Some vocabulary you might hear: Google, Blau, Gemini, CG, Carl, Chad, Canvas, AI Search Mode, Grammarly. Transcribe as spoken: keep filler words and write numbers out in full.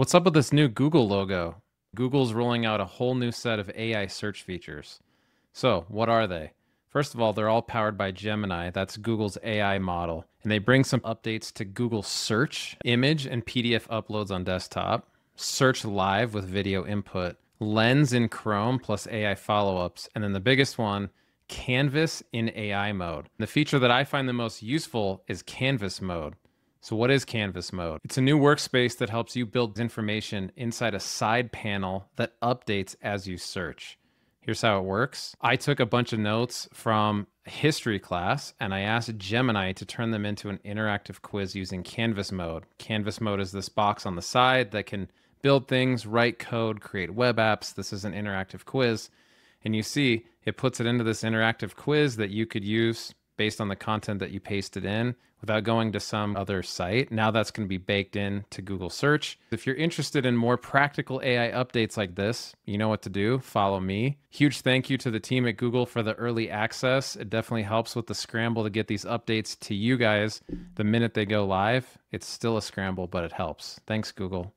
What's up with this new Google logo? Google's rolling out a whole new set of A I search features. So what are they? First of all, they're all powered by Gemini. That's Google's A I model. And they bring some updates to Google Search, image and P D F uploads on desktop, Search Live with video input, Lens in Chrome plus A I follow-ups, and then the biggest one, Canvas in A I mode. The feature that I find the most useful is Canvas mode. So what is Canvas mode? It's a new workspace that helps you build information inside a side panel that updates as you search. Here's how it works. I took a bunch of notes from history class and I asked Gemini to turn them into an interactive quiz using Canvas mode. Canvas mode is this box on the side that can build things, write code, create web apps. This is an interactive quiz. And you see, it puts it into this interactive quiz that you could use based on the content that you pasted in without going to some other site. Now that's going to be baked in to Google Search. If you're interested in more practical A I updates like this, you know what to do. Follow me. Huge thank you to the team at Google for the early access. It definitely helps with the scramble to get these updates to you guys the minute they go live. It's still a scramble, but it helps. Thanks, Google.